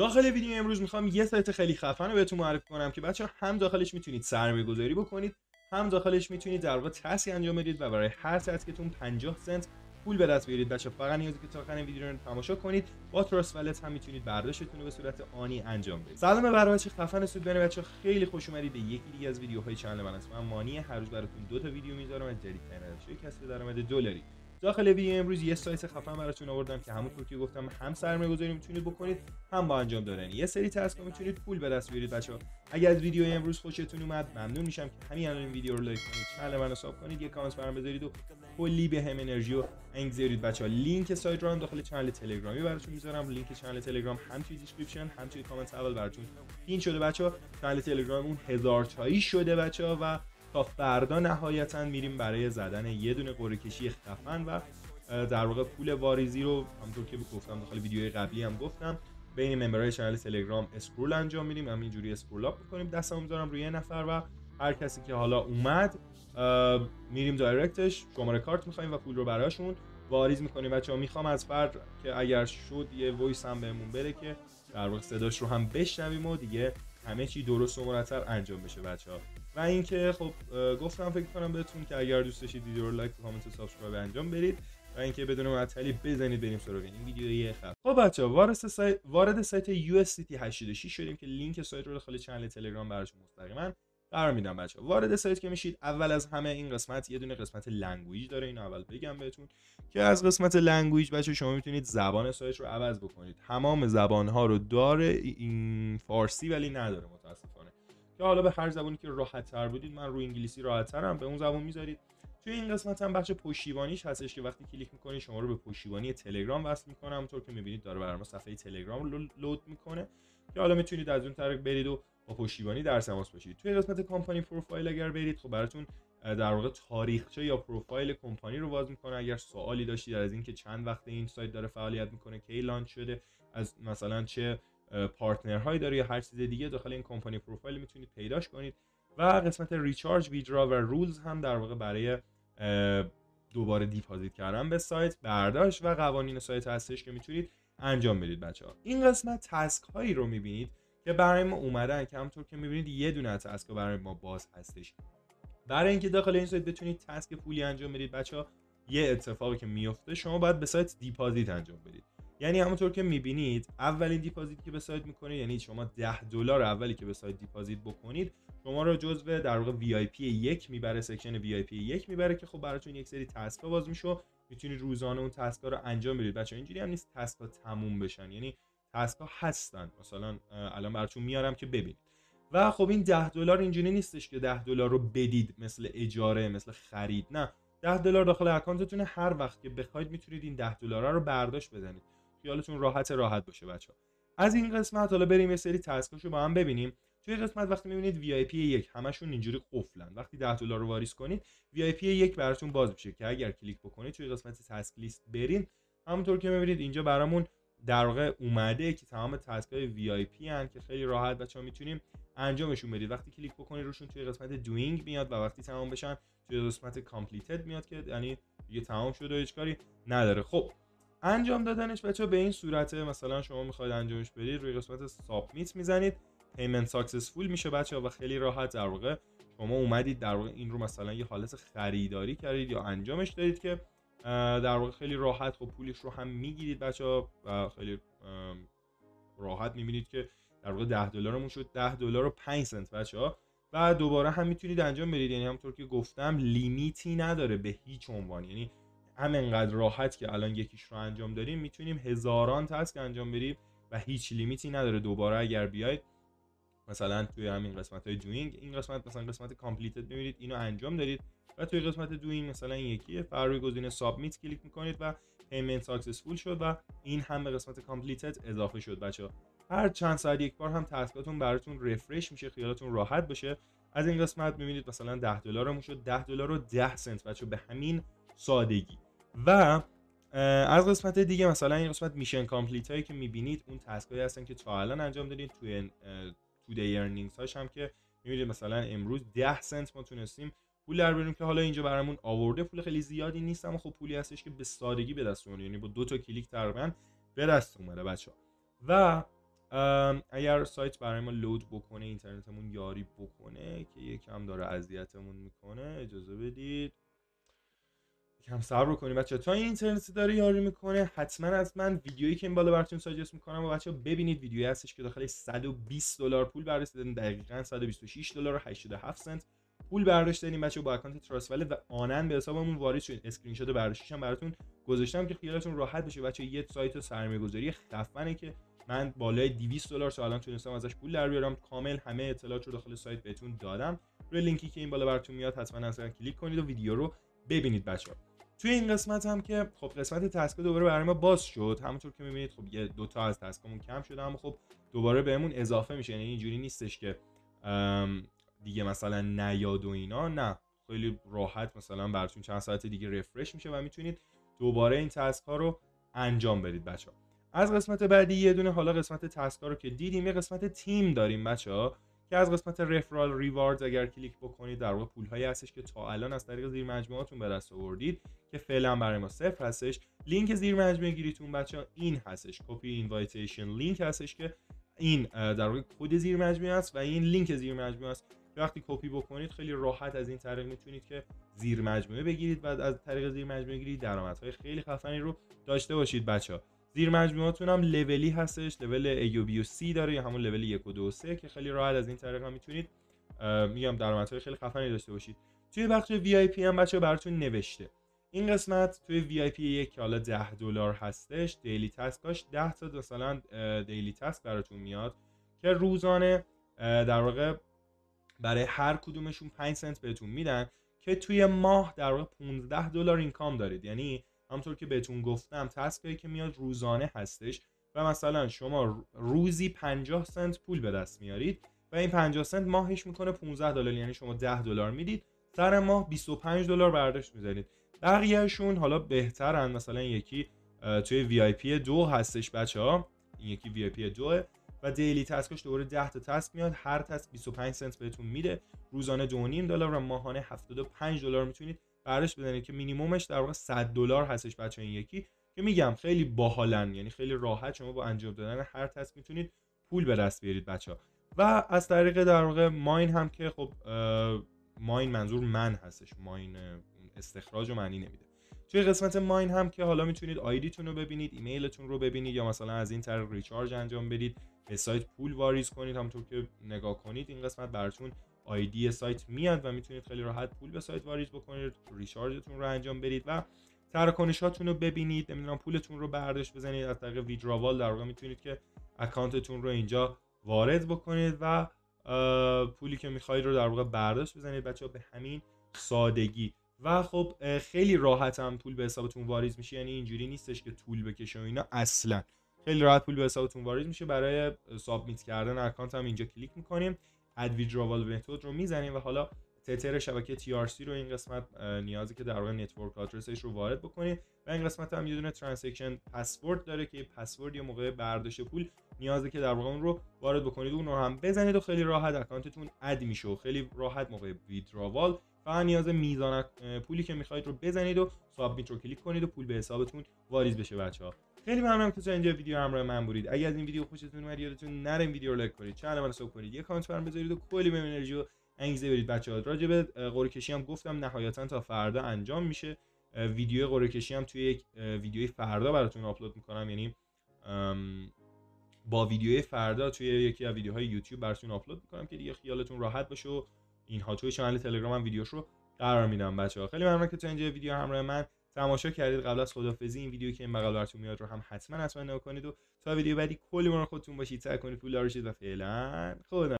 داخل ویدیو امروز میخوام یه سایت خیلی خفن رو بهتون معرفی کنم که بچه‌ها هم داخلش میتونید سرمایه‌گذاری بکنید، هم داخلش میتونید در واقع تسکی انجام بدید و برای هر تسکتون 50 سنت پول به دست بیارید. بچه‌ها فقط نیازی که تا آخر ویدیو رو تماشا کنید. با تراست والت هم میتونید برداشتتون رو به صورت آنی انجام بدید. سلام بر بچه‌ها، خفن سود بن بچه‌ها، خیلی خوش اومدید به یکی دیگه از ویدیوهای کانال من. اسمم مانی، هر روز براتون دو تا ویدیو میذارم از جدیدترین روش‌های کسب درآمد دلاری. داخل ویدیو امروز یه سایت خفن براتون آوردم که همونطور که گفتم هم سرمایه‌گذاری میتونید بکنید، هم با انجام دادن یه سری تسکا میتونید پول به دست بیارید. بچه‌ها اگر از ویدیو امروز خوشتون اومد ممنون میشم که همین الان این ویدیو رو لایک کنید، کانال منو ساب کنید، یه کامنت برام بذارید و کلی بهم انرژی و انگ بذارید. بچه‌ها لینک سایت رو هم داخل کانال تلگرامی براتون میذارم. لینک کانال تلگرام هم توی دیسکریپشن هم توی کامنت اول براتون پین شده. بچه‌ها کانال تلگرام اون 1000 تایی شده بچه‌ها و تا فردا نهایتاً میریم برای زدن یه دونه قرعه کشی خفن و در واقع پول واریزی رو همونطور که گفتم داخل ویدیوهای قبلی هم گفتم بین ممبرای کانال تلگرام اسکرول انجام میدیم، همینجوری اسکرول اپ می‌کنیم، دستمو می‌ذارم روی یه نفر و هر کسی که حالا اومد میریم دایرکتش، شماره کارت می‌خوایم و پول رو براشون واریز می‌کنیم. بچه‌ها می‌خوام از فرد که اگر شد یه وایس هم بهمون بده که در واقع صداش رو هم بشنویم و دیگه همه چی درست و مرتب انجام بشه بچه‌ها. و اینکه خب گفتم فکر کنم بهتون که اگر دوست داشتید ویدیو رو لایک و کامنت و سابسکرایب انجام برید و اینکه بدون معطلی بزنید بریم سراغ این ویدیوی خب. خب بچه‌ها وارد سایت UST 86 شدیم که لینک سایت رو داخل کانال تلگرام براتون مستقیما قرار میدم بچه‌ها. وارد سایت که میشید اول از همه این قسمت یه دونه قسمت لنگویج داره، اینو اول بگم بهتون که از قسمت لنگویج بچه‌ها شما میتونید زبان سایت رو عوض بکنید. تمام زبان‌ها رو داره، این فارسی ولی نداره متاسفانه، یا حالا به هر زبانی که راحت‌تر بودید. من روی انگلیسی راحت‌ترم، به اون زبان می‌ذارید. توی این قسمت هم بچه پشتیبانیش هستش که وقتی کلیک می‌کنید شما رو به پشتیبانی تلگرام وصل می‌کنه. همونطور که می‌بینید داره برام صفحه تلگرام رو لود می‌کنه که حالا می‌تونید از اون طریق برید و با پشتیبانی در تماس باشید. توی قسمت کمپانی پروفایل اگر برید خب براتون در واقع تاریخچه یا پروفایل کمپانی رو باز می‌کنه. اگر سوالی داشتید از اینکه چند وقت این سایت داره فعالیت می‌کنه، کی لانچ شده، از مثلا چه پارتنرهایی داره یا هر چیز دیگه، داخل این کمپانی پروفایل میتونید پیداش کنید. و قسمت ریچارج، ویدرا و رولز هم در واقع برای دوباره دیپازیت کردن به سایت، برداشت و قوانین سایت هستش که میتونید انجام بدید بچه‌ها. این قسمت تسک هایی رو میبینید که برای ما اومدن که همونطور که میبینید یه دونه تسک برای ما باز هستش. برای اینکه داخل این سایت بتونید تسک پولی انجام بدید بچه‌ها یه اتفاقی که میفته شما باید به سایت دیپازیت انجام بدید. یعنی همونطور که می‌بینید اولین دیپازیتی که به سایت می‌کنید، یعنی شما $10 اولی که به سایت دیپازیت بکنید شما رو جزو در واقع VIP 1 میبره، سکشن VIP 1 میبره که خب براتون یک سری تسکا باز میشه، میتونید روزانه اون تسکا رو انجام بدید. بچه‌ها اینجوری هم نیست تسکا تموم بشن، یعنی تسکا هستن، مثلا الان براتون میارم که ببینید. و خب این $10 اینجوری نیستش که $10 رو بدید مثل اجاره، مثل خرید، نه. $10 داخل اکانتتونه، هر وقت که بخواید میتونید این $10 رو برداشت بزنید. خیالتون راحت باشه بچه‌ها. از این قسمت حالا بریم یه سری تسکاشو با هم ببینیم. توی قسمت وقتی می‌بینید VIP 1 همشون اینجوری قفلن، وقتی $10 رو واریز کنید VIP 1 براتون باز میشه که اگر کلیک بکنید توی قسمت تسک لیست برین، همونطور که می‌بینید اینجا برامون در واقع اومده که تمام تسک‌های VIP ان که خیلی راحت بچه‌ها می‌تونیم انجامشون بدید. وقتی کلیک بکنید روشون توی قسمت دوینگ میاد و وقتی تمام بشن توی قسمت کامپلیتد میاد که یعنی دیگه تمام شده و هیچ کاری نداره. خب انجام دادنش بچه به این صورته، مثلا شما میخواید انجامش بدید روی قسمت سابمیت میزنید، پیمنت ساکسسفول میشه بچه و خیلی راحت در واقع شما اومدید در واقع این رو مثلا یه حالت خریداری کردید یا انجامش دادید که در واقع خیلی راحت خب پولش رو هم میگیرید بچه و خیلی راحت میبینید که در واقع $10 شد $10.05 بچه ها. و دوباره هم میتونید انجام بدید، یعنی همونطور که گفتم لیمیتی نداره به هیچ عنوان، یعنی همینقدر راحت که الان یکیش رو انجام داریم میتونیم هزاران تسک انجام بریم و هیچ لیمیتی نداره. دوباره اگر بیاید مثلا توی همین قسمت های دوینگ، این قسمت مثلا قسمت کامپلیتد میبینید اینو انجام دارید و توی قسمت دوینگ مثلا این یکیه روی گزینه سابمیت کلیک میکنید و پیمنت ساکسسفول شد و این هم به قسمت کامپلیتد اضافه شد بچه‌ها. هر چند ساعت یک بار هم تسکاتون براتون رفرش میشه، خیالتون راحت باشه. از این قسمت میبینید مثلا $10 شد $10.10 بچه‌ها، به همین سادگی. و از قسمت دیگه مثلا این قسمت میشن کامپلیت هایی که میبینید اون تسکایی هستن که تا الان انجام دادین، توی دی ارنینگز هاش هم که میبینید مثلا امروز $0.10 ما تونستیم پول در بیاریم که حالا اینجا برامون آورده، پول خیلی زیادی نیست اما خب پولی هستش که به سادگی به دست اومده، یعنی با 2 تا کلیک تقریبا به دست اومده بچه‌ها. و اگر سایت برای ما لود بکنه، اینترنتمون یاری بکنه که یکم داره اذیتمون میکنه، اجازه بدید یکم صبر کنیم بچه تا این اینترنتی داره یاری میکنه. حتما ویدیویی که این بالا براتون ساجست میکنم و بچه ببینید، ویدیویی هستش که داخلش $120 پول برداشت دادیم، دقیقاً $126.87 پول برداشت دادیم بچه با اکانت تراسفل و آنن به حسابمون وارد شد. اسکرین شات برداشتش هم براتون گذاشتم که خیالتون راحت بشه بچه. یه سایت سرمایه‌گذاری خفنه که من بالای $200 تا الان تونستم ازش پول در بیارم. کامل همه اطلاعات رو داخل سایت بهتون دادم. روی لینکی که این بالا براتون میاد حتما اصلا کلیک کنید و ویدیو رو ببینید بچه‌ها. توی این قسمت هم که خب قسمت تسکا دوباره برای ما باز شد. همونطور که می‌بینید خب یه دو تا از تسکامون کم شده، اما خب دوباره بهمون اضافه میشه. یعنی اینجوری نیستش که دیگه مثلا نیاد و اینا، نه، خیلی راحت مثلا براتون چند ساعت دیگه رفرش میشه و میتونید دوباره این تسک‌ها رو انجام بدید بچه‌ها. از قسمت بعدی یه دونه حالا قسمت تسک‌ها رو که دیدیم، یه قسمت تیم داریم بچه‌ها که از قسمت رفرال ریواردز اگر کلیک بکنید در واقع پول‌هایی هستش که تا الان از طریق زیر مجموعه‌تون به دست آوردید که فعلا برای ما صفر هستش. لینک زیر مجموعه گیریتون بچه‌ها این هستش، کپی اینوایتیشن لینک هستش که این در واقع کد زیر مجموعه است و این لینک زیر مجموعه است. وقتی کپی بکنید خیلی راحت از این طریق میتونید که زیر مجموعه بگیرید و از طریق زیر مجموعه گیری درآمدهای خیلی خفنی رو داشته باشید بچه‌ها. زیر مجموعه‌تون هم لولی هستش، لول A و B و C داره، یا همون لول 1 و 2 و 3 که خیلی راحت از این طریق هم میتونید میگم درآمدهای خیلی خفنی داشته باشید. توی بخش VIP هم بچه‌ها براتون نوشته. این قسمت توی VIP 1 که حالا $10 هستش، دیلی تاسکاش 10 تا مثلا دیلی تاسک براتون میاد که روزانه در واقع برای هر کدومشون 5 سنت بهتون میدن که توی ماه در واقع $15 اینکام دارید. یعنی همونطور که بهتون گفتم تسکی که میاد روزانه هستش و مثلا شما روزی 50 سنت پول به دست میارید و این 50 سنت ماهش میکنه $15. یعنی شما $10 میدید، سر ماه $25 برداشت میزنید. بقیهشون حالا بهترن، مثلا یکی توی VIP 2 هستش بچه‌ها، این یکی VIP 2 و دیلی تسکش دوباره 10 تا تسک میاد، هر تسک 25 سنت بهتون میده، روزانه $2.5 و ماهانه $75 میتونید برداشت بدنید که مینیممش در واقع $100 هستش بچه. این یکی که میگم خیلی باحالن، یعنی خیلی راحت شما با انجام دادن هر تسک میتونید پول به دست بیارید بچه. و از طریق در واقع ماین هم که خب ماین منظور من هستش، ماین استخراج و معنی نمیده. توی قسمت ماین هم که حالا میتونید آیدیتون رو ببینید، ایمیلتون رو ببینید، یا مثلا از این طریق ریچارج انجام بدید، به سایت پول واریز کنید. همونطور که نگاه کنید این قسمت براتون آیدی سایت میاد و میتونید خیلی راحت پول به سایت واریز بکنید، ریچارجتون رو انجام بدید و تراکنشاتون رو ببینید، نمیدونم پولتون رو برداشت بزنید. از طریق ویدراوال در واقع میتونید که اکانتتون رو اینجا وارد بکنید و پولی که میخواید رو در واقع برداشت بزنید بچه ها، به همین سادگی. و خب خیلی راحت هم پول به حسابتون واریز میشه، یعنی اینجوری نیستش که طول بکشه و اینا، اصلا خیلی راحت پول به حسابتون واریز میشه. برای سابمیت کردن اکانت هم اینجا کلیک میکنیم، اد ویدراوال متد رو میزنیم و حالا تتر شبکه TRC رو این قسمت نیازی که در واقع نتورک آدرسش رو وارد بکنید و این قسمت هم یه دونه ترانزکشن پسورد داره که پسورد یه موقع برداشت پول نیازی که در واقع اون رو وارد بکنید، اون رو هم بزنید و خیلی راحت اکانتتون اد میشه و خیلی راحت موقع ویدراوال فقط نیاز میزان پولی که میخواید رو بزنید و سابمیت رو کلیک کنید و پول به حسابتون واریز بشه بچه‌ها. خیلی ممنونم که تا اینجا ویدیو همراه من بودید. اگه از این ویدیو خوشتون اومد یادتون نره این ویدیو رو لایک کنید، چنل منو ساب کنید، یه کامنت برام بذارید و کلی بهم انرژی و انگیزه بدید بچه‌ها. راجع به قرعه کشی هم گفتم نهایتا تا فردا انجام میشه. ویدیو قرعه کشی هم توی یک ویدیوی فردا براتون آپلود میکنم، یعنی با ویدیوی فردا توی یکی از ویدیوهای یوتیوب براتون آپلود میکنم که دیگه خیالتون راحت باشه. و اینها توی چنل تلگرام هم ویدیوش رو قرار میدم بچه‌ها. خیلی ممنونم که تا اینجا ویدیو همراه من تماشا کردید. قبل از خداحافظی این ویدیو که این بغل براتون میاد رو هم حتما نگاه کنید و تا ویدیو بعدی کلی مراقب خودتون باشید، سعی کنید پول دار بشید و فعلا خدا.